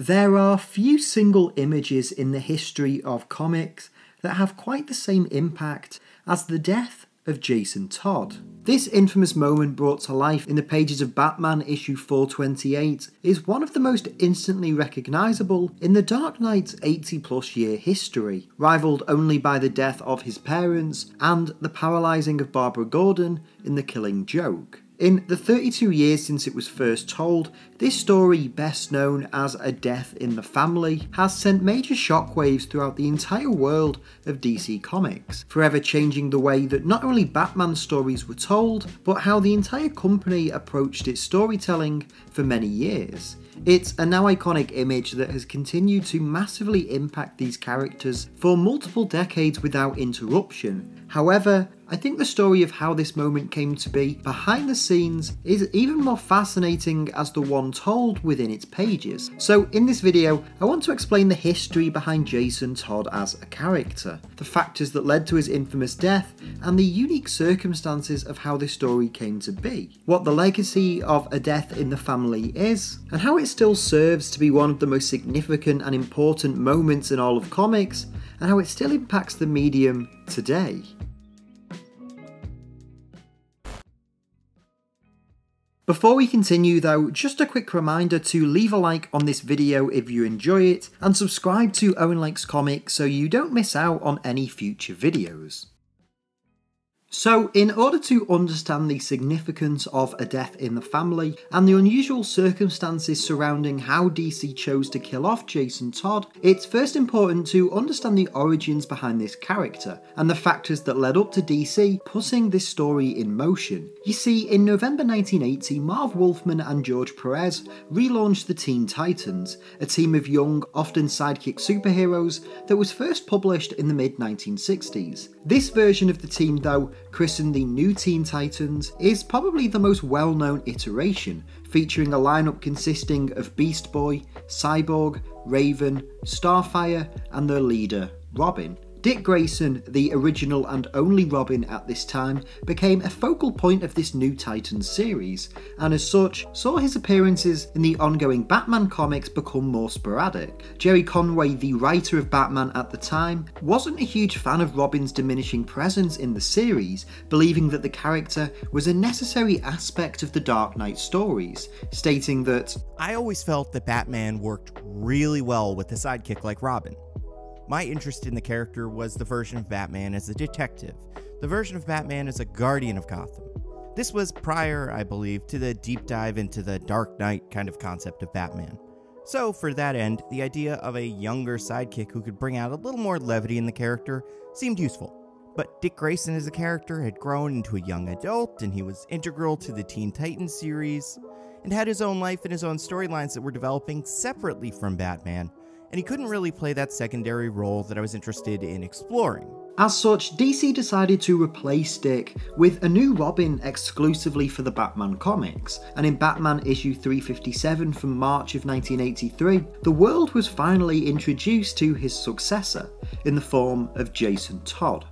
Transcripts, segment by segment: There are few single images in the history of comics that have quite the same impact as the death of Jason Todd. This infamous moment brought to life in the pages of Batman issue 428 is one of the most instantly recognisable in the Dark Knight's 80-plus-year history, rivalled only by the death of his parents and the paralysing of Barbara Gordon in The Killing Joke. In the 32 years since it was first told, this story, best known as A Death in the Family, has sent major shockwaves throughout the entire world of DC Comics, forever changing the way that not only Batman stories were told, but how the entire company approached its storytelling for many years. It's a now iconic image that has continued to massively impact these characters for multiple decades without interruption. However, I think the story of how this moment came to be behind the scenes is even more fascinating as the one told within its pages. So in this video, I want to explain the history behind Jason Todd as a character, the factors that led to his infamous death, and the unique circumstances of how this story came to be, what the legacy of A Death in the Family is, and how it still serves to be one of the most significant and important moments in all of comics, and how it still impacts the medium today. Before we continue though, just a quick reminder to leave a like on this video if you enjoy it, and subscribe to Owen Likes Comics so you don't miss out on any future videos. So, in order to understand the significance of A Death in the Family, and the unusual circumstances surrounding how DC chose to kill off Jason Todd, it's first important to understand the origins behind this character, and the factors that led up to DC putting this story in motion. You see, in November 1980, Marv Wolfman and George Perez relaunched the Teen Titans, a team of young, often sidekick superheroes that was first published in the mid-1960s. This version of the team though, christened the New Teen Titans, is probably the most well-known iteration, featuring a lineup consisting of Beast Boy, Cyborg, Raven, Starfire, and their leader, Robin. Dick Grayson, the original and only Robin at this time, became a focal point of this New Titans series, and as such, saw his appearances in the ongoing Batman comics become more sporadic. Gerry Conway, the writer of Batman at the time, wasn't a huge fan of Robin's diminishing presence in the series, believing that the character was a necessary aspect of the Dark Knight stories, stating that, "I always felt that Batman worked really well with a sidekick like Robin. My interest in the character was the version of Batman as a detective, the version of Batman as a guardian of Gotham." This was prior, I believe, to the deep dive into the Dark Knight kind of concept of Batman. So for that end, the idea of a younger sidekick who could bring out a little more levity in the character seemed useful. But Dick Grayson as a character had grown into a young adult, and he was integral to the Teen Titans series, and had his own life and his own storylines that were developing separately from Batman, and he couldn't really play that secondary role that I was interested in exploring. As such, DC decided to replace Dick with a new Robin exclusively for the Batman comics, and in Batman issue 357 from March of 1983, the world was finally introduced to his successor, in the form of Jason Todd.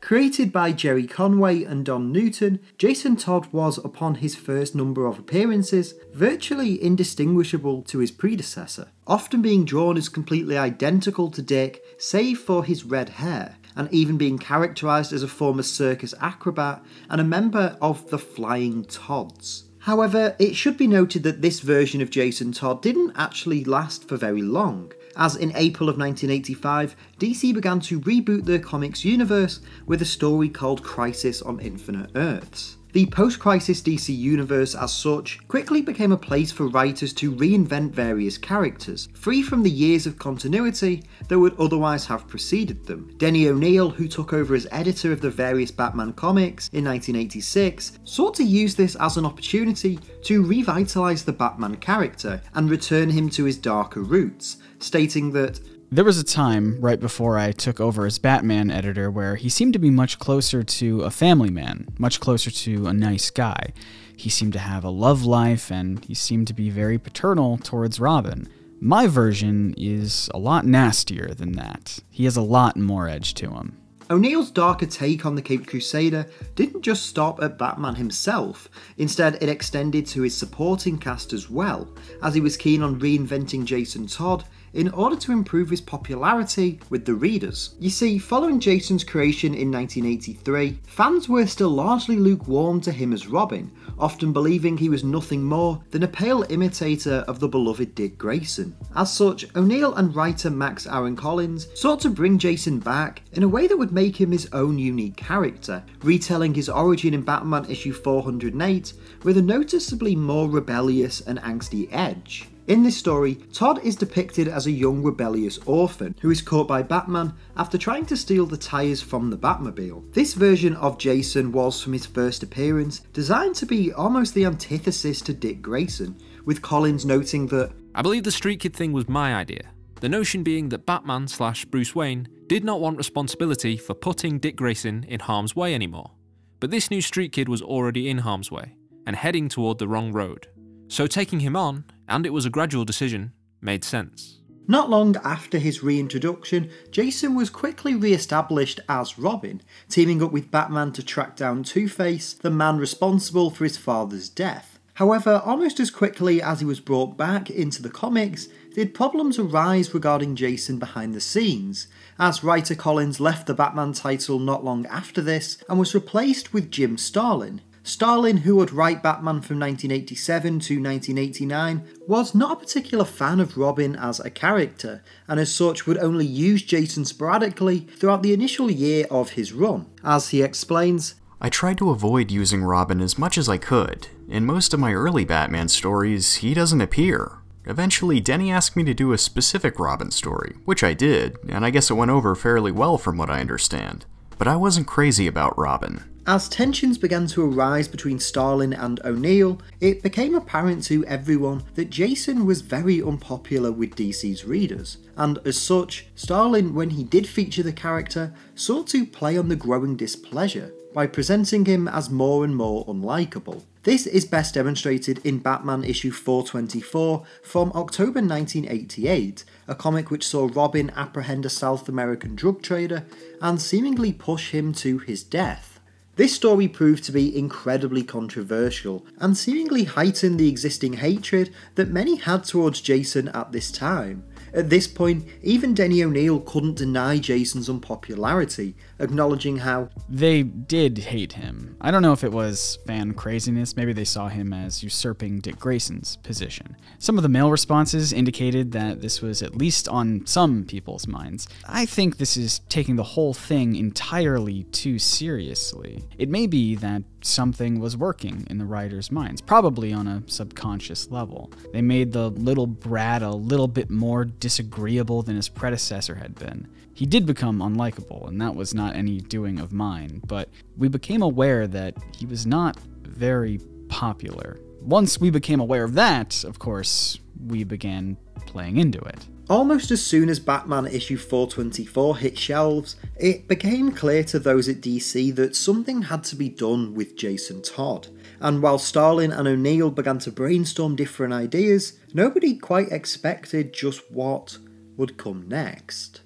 Created by Gerry Conway and Don Newton, Jason Todd was, upon his first number of appearances, virtually indistinguishable to his predecessor, often being drawn as completely identical to Dick, save for his red hair, and even being characterised as a former circus acrobat and a member of the Flying Todds. However, it should be noted that this version of Jason Todd didn't actually last for very long, as in April of 1985, DC began to reboot their comics universe with a story called Crisis on Infinite Earths. The post-Crisis DC universe as such quickly became a place for writers to reinvent various characters, free from the years of continuity that would otherwise have preceded them. Denny O'Neill, who took over as editor of the various Batman comics in 1986, sought to use this as an opportunity to revitalise the Batman character and return him to his darker roots, stating that, "There was a time, right before I took over as Batman editor, where he seemed to be much closer to a family man, much closer to a nice guy. He seemed to have a love life, and he seemed to be very paternal towards Robin. My version is a lot nastier than that. He has a lot more edge to him." O'Neill's darker take on the Caped Crusader didn't just stop at Batman himself, instead it extended to his supporting cast as well, as he was keen on reinventing Jason Todd in order to improve his popularity with the readers. You see, following Jason's creation in 1983, fans were still largely lukewarm to him as Robin, often believing he was nothing more than a pale imitator of the beloved Dick Grayson. As such, O'Neill and writer Max Allan Collins sought to bring Jason back in a way that would make him his own unique character, retelling his origin in Batman issue 408 with a noticeably more rebellious and angsty edge. In this story, Todd is depicted as a young rebellious orphan who is caught by Batman after trying to steal the tires from the Batmobile. This version of Jason was, from his first appearance, designed to be almost the antithesis to Dick Grayson, with Collins noting that, "I believe the street kid thing was my idea, the notion being that Batman / Bruce Wayne did not want responsibility for putting Dick Grayson in harm's way anymore, but this new street kid was already in harm's way and heading toward the wrong road. So taking him on, and it was a gradual decision, made sense." Not long after his reintroduction, Jason was quickly re-established as Robin, teaming up with Batman to track down Two-Face, the man responsible for his father's death. However, almost as quickly as he was brought back into the comics, did problems arise regarding Jason behind the scenes, as writer Collins left the Batman title not long after this and was replaced with Jim Starlin. Starlin, who would write Batman from 1987 to 1989, was not a particular fan of Robin as a character, and as such would only use Jason sporadically throughout the initial year of his run. As he explains, "I tried to avoid using Robin as much as I could. In most of my early Batman stories, he doesn't appear. Eventually, Denny asked me to do a specific Robin story, which I did, and I guess it went over fairly well from what I understand. But I wasn't crazy about Robin." As tensions began to arise between Starlin and O'Neill, it became apparent to everyone that Jason was very unpopular with DC's readers, and as such, Starlin, when he did feature the character, sought to play on the growing displeasure by presenting him as more and more unlikable. This is best demonstrated in Batman issue 424 from October 1988, a comic which saw Robin apprehend a South American drug trader and seemingly push him to his death. This story proved to be incredibly controversial and seemingly heightened the existing hatred that many had towards Jason at this time. At this point, even Denny O'Neill couldn't deny Jason's unpopularity, acknowledging how they did hate him. I don't know if it was fan craziness, maybe they saw him as usurping Dick Grayson's position. Some of the mail responses indicated that this was at least on some people's minds. I think this is taking the whole thing entirely too seriously. It may be that something was working in the writers' minds, probably on a subconscious level. They made the little brat a little bit more disagreeable than his predecessor had been. He did become unlikable, and that was not any doing of mine, but we became aware that he was not very popular. Once we became aware of that, of course, we began playing into it. Almost as soon as Batman issue 424 hit shelves, it became clear to those at DC that something had to be done with Jason Todd. And while Starlin and O'Neill began to brainstorm different ideas, nobody quite expected just what would come next.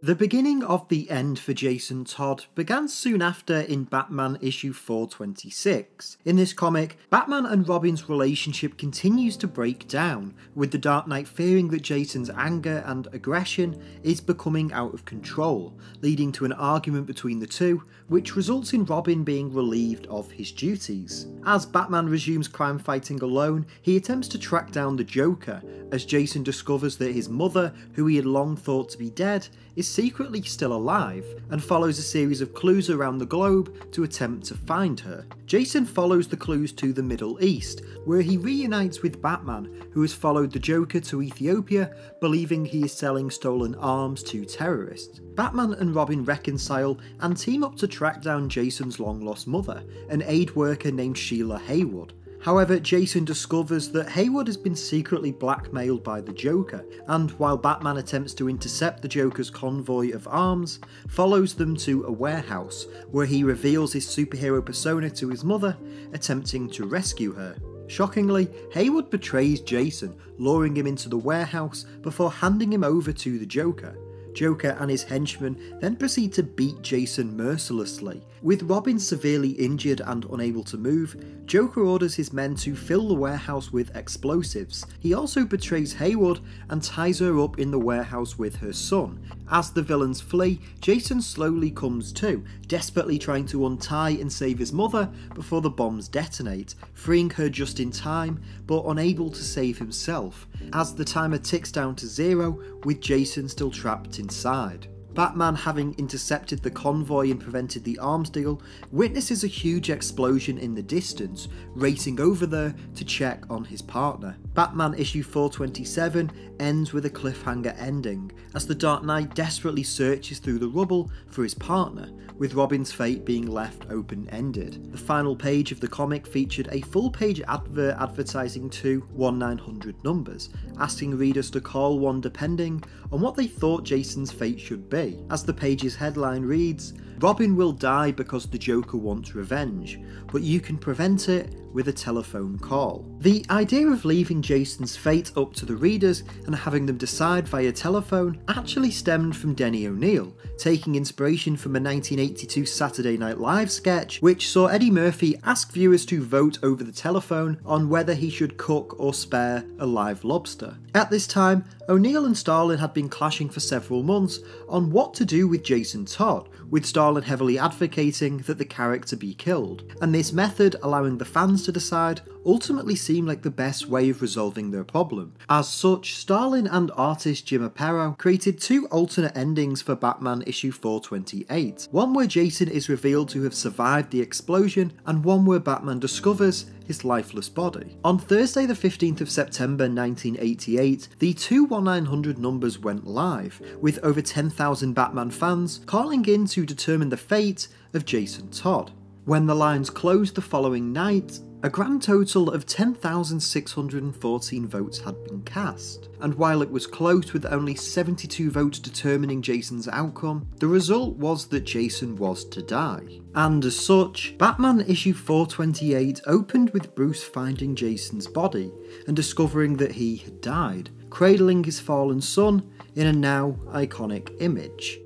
The beginning of the end for Jason Todd began soon after in Batman issue 426. In this comic, Batman and Robin's relationship continues to break down, with the Dark Knight fearing that Jason's anger and aggression is becoming out of control, leading to an argument between the two, which results in Robin being relieved of his duties. As Batman resumes crime fighting alone, he attempts to track down the Joker, as Jason discovers that his mother, who he had long thought to be dead, is secretly still alive, and follows a series of clues around the globe to attempt to find her. Jason follows the clues to the Middle East, where he reunites with Batman, who has followed the Joker to Ethiopia, believing he is selling stolen arms to terrorists. Batman and Robin reconcile and team up to track down Jason's long-lost mother, an aid worker named Sheila Haywood. However, Jason discovers that Haywood has been secretly blackmailed by the Joker, and while Batman attempts to intercept the Joker's convoy of arms, follows them to a warehouse, where he reveals his superhero persona to his mother, attempting to rescue her. Shockingly, Haywood betrays Jason, luring him into the warehouse before handing him over to the Joker. Joker and his henchmen then proceed to beat Jason mercilessly. With Robin severely injured and unable to move, Joker orders his men to fill the warehouse with explosives. He also betrays Haywood and ties her up in the warehouse with her son. As the villains flee, Jason slowly comes to, desperately trying to untie and save his mother before the bombs detonate, freeing her just in time, but unable to save himself, as the timer ticks down to 0, with Jason still trapped inside. Batman, having intercepted the convoy and prevented the arms deal, witnesses a huge explosion in the distance, racing over there to check on his partner. Batman issue 427 ends with a cliffhanger ending, as the Dark Knight desperately searches through the rubble for his partner, with Robin's fate being left open-ended. The final page of the comic featured a full-page advert advertising two 1-900 numbers, asking readers to call one depending on what they thought Jason's fate should be. As the page's headline reads, "Robin will die because the Joker wants revenge, but you can prevent it with a telephone call." The idea of leaving Jason's fate up to the readers and having them decide via telephone actually stemmed from Denny O'Neill, taking inspiration from a 1982 Saturday Night Live sketch which saw Eddie Murphy ask viewers to vote over the telephone on whether he should cook or spare a live lobster. At this time, O'Neill and Starlin had been clashing for several months on what to do with Jason Todd, with Starlin heavily advocating that the character be killed, and this method, allowing the fans to decide, ultimately seemed like the best way of resolving their problem. As such, Starlin and artist Jim Aparo created two alternate endings for Batman issue 428, one where Jason is revealed to have survived the explosion and one where Batman discovers his lifeless body. On Thursday the 15th of September 1988, the two 1-900 numbers went live, with over 10,000 Batman fans calling in to determine the fate of Jason Todd. When the lines closed the following night, a grand total of 10,614 votes had been cast, and while it was close with only 72 votes determining Jason's outcome, the result was that Jason was to die. And as such, Batman issue 428 opened with Bruce finding Jason's body and discovering that he had died, cradling his fallen son in a now iconic image.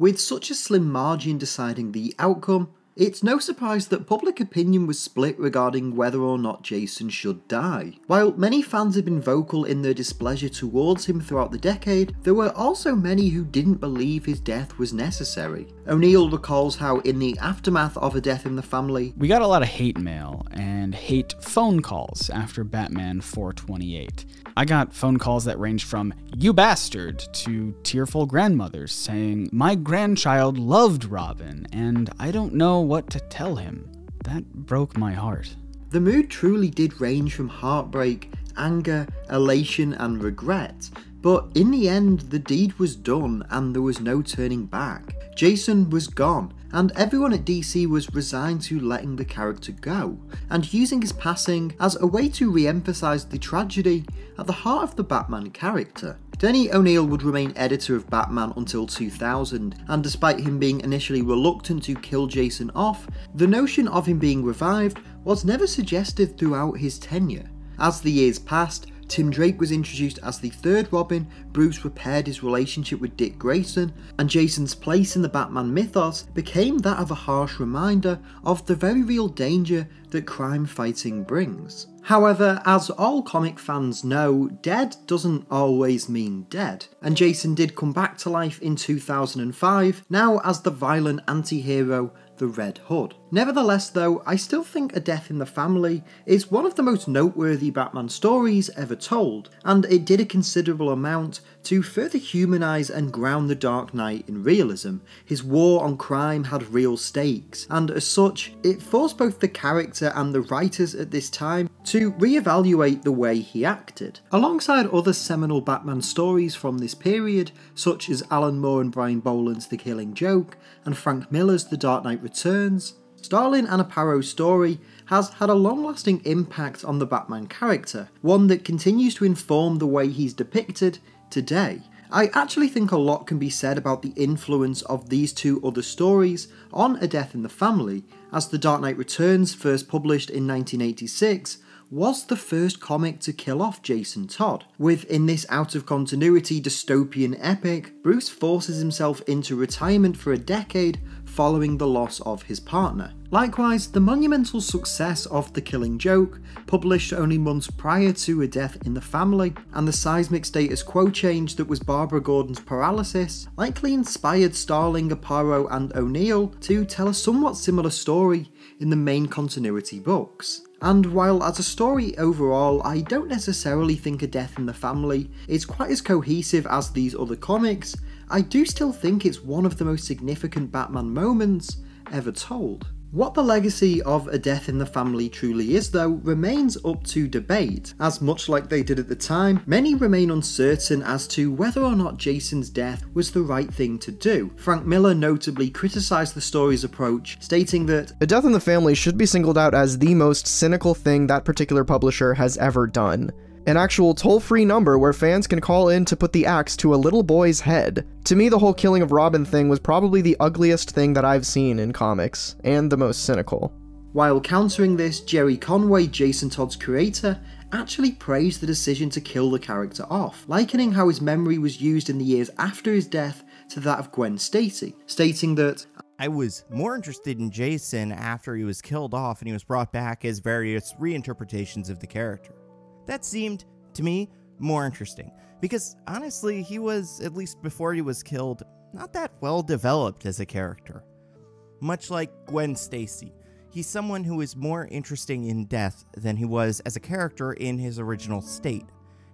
With such a slim margin deciding the outcome, it's no surprise that public opinion was split regarding whether or not Jason should die. While many fans had been vocal in their displeasure towards him throughout the decade, there were also many who didn't believe his death was necessary. O'Neill recalls how in the aftermath of A Death in the Family, "We got a lot of hate mail and hate phone calls after Batman 428. I got phone calls that ranged from 'you bastard' to tearful grandmothers saying, 'my grandchild loved Robin and I don't know what to tell him.' That broke my heart." The mood truly did range from heartbreak, anger, elation and regret, but in the end the deed was done and there was no turning back. Jason was gone, and everyone at DC was resigned to letting the character go, and using his passing as a way to re-emphasise the tragedy at the heart of the Batman character. Denny O'Neill would remain editor of Batman until 2000, and despite him being initially reluctant to kill Jason off, the notion of him being revived was never suggested throughout his tenure. As the years passed, Tim Drake was introduced as the third Robin, Bruce repaired his relationship with Dick Grayson, and Jason's place in the Batman mythos became that of a harsh reminder of the very real danger that crime fighting brings. However, as all comic fans know, dead doesn't always mean dead, and Jason did come back to life in 2005, now as the violent anti-hero, the Red Hood. Nevertheless though, I still think A Death in the Family is one of the most noteworthy Batman stories ever told, and it did a considerable amount to further humanise and ground the Dark Knight in realism. His war on crime had real stakes, and as such, it forced both the character and the writers at this time to re-evaluate the way he acted. Alongside other seminal Batman stories from this period, such as Alan Moore and Brian Boland's The Killing Joke, and Frank Miller's The Dark Knight Returns, Starlin and Aparo's story has had a long-lasting impact on the Batman character, one that continues to inform the way he's depicted today, I actually think a lot can be said about the influence of these two other stories on A Death in the Family, as The Dark Knight Returns, first published in 1986, was the first comic to kill off Jason Todd. Within this out-of-continuity dystopian epic, Bruce forces himself into retirement for a decade following the loss of his partner. Likewise, the monumental success of The Killing Joke, published only months prior to A Death in the Family, and the seismic status quo change that was Barbara Gordon's paralysis, likely inspired Starlin, Aparo and O'Neill to tell a somewhat similar story in the main continuity books. And while as a story overall, I don't necessarily think A Death in the Family is quite as cohesive as these other comics, I do still think it's one of the most significant Batman moments ever told. What the legacy of A Death in the Family truly is, though, remains up to debate, as much like they did at the time, many remain uncertain as to whether or not Jason's death was the right thing to do. Frank Miller notably criticised the story's approach, stating that A Death in the Family should be singled out as the most cynical thing that particular publisher has ever done. An actual toll-free number where fans can call in to put the axe to a little boy's head. To me, the whole killing of Robin thing was probably the ugliest thing that I've seen in comics, and the most cynical. While countering this, Gerry Conway, Jason Todd's creator, actually praised the decision to kill the character off, likening how his memory was used in the years after his death to that of Gwen Stacy, stating that, I was more interested in Jason after he was killed off and he was brought back as various reinterpretations of the character. That seemed, to me, more interesting, because honestly, he was, at least before he was killed, not that well developed as a character. Much like Gwen Stacy, he's someone who is more interesting in death than he was as a character in his original state,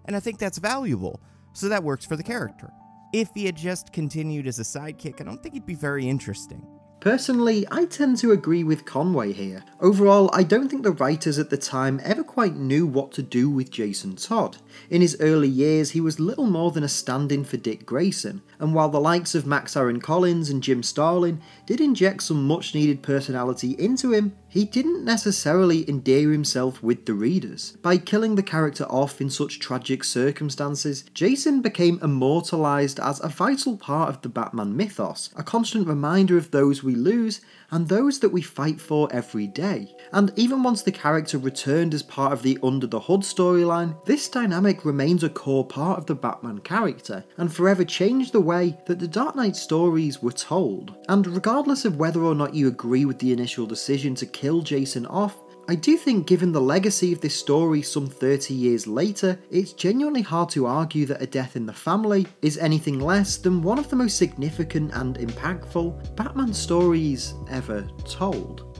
and I think that's valuable, so that works for the character. If he had just continued as a sidekick, I don't think he'd be very interesting. Personally, I tend to agree with Conway here. Overall, I don't think the writers at the time ever quite knew what to do with Jason Todd. In his early years, he was little more than a stand-in for Dick Grayson, and while the likes of Max Allan Collins and Jim Starlin did inject some much-needed personality into him, he didn't necessarily endear himself with the readers. By killing the character off in such tragic circumstances, Jason became immortalised as a vital part of the Batman mythos, a constant reminder of those we lose and those that we fight for every day. And even once the character returned as part of the Under the Hood storyline, this dynamic remains a core part of the Batman character and forever changed the way that the Dark Knight stories were told. And regardless of whether or not you agree with the initial decision to kill Jason off, I do think given the legacy of this story some 30 years later, it's genuinely hard to argue that A Death in the Family is anything less than one of the most significant and impactful Batman stories ever told.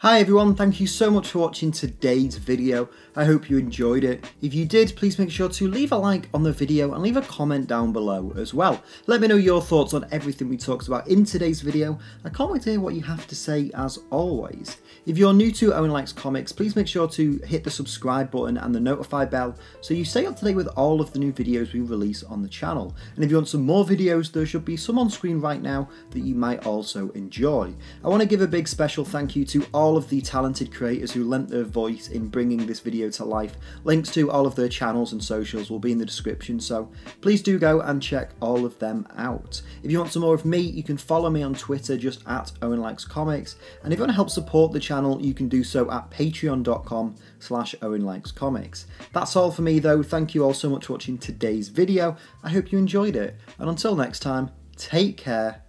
Hi everyone, thank you so much for watching today's video. I hope you enjoyed it. If you did, please make sure to leave a like on the video and leave a comment down below as well. Let me know your thoughts on everything we talked about in today's video. I can't wait to hear what you have to say as always. If you're new to Owen Likes Comics, please make sure to hit the subscribe button and the notify bell so you stay up to date with all of the new videos we release on the channel. And if you want some more videos, there should be some on screen right now that you might also enjoy. I want to give a big special thank you to all of the talented creators who lent their voice in bringing this video to life. Links to all of their channels and socials will be in the description, so please do go and check all of them out. If you want some more of me, you can follow me on Twitter, just at Owen Likes Comics, and if you want to help support the channel, you can do so at patreon.com/OwenLikesComics. That's all for me though, thank you all so much for watching today's video, I hope you enjoyed it, and until next time, take care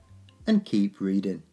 and keep reading.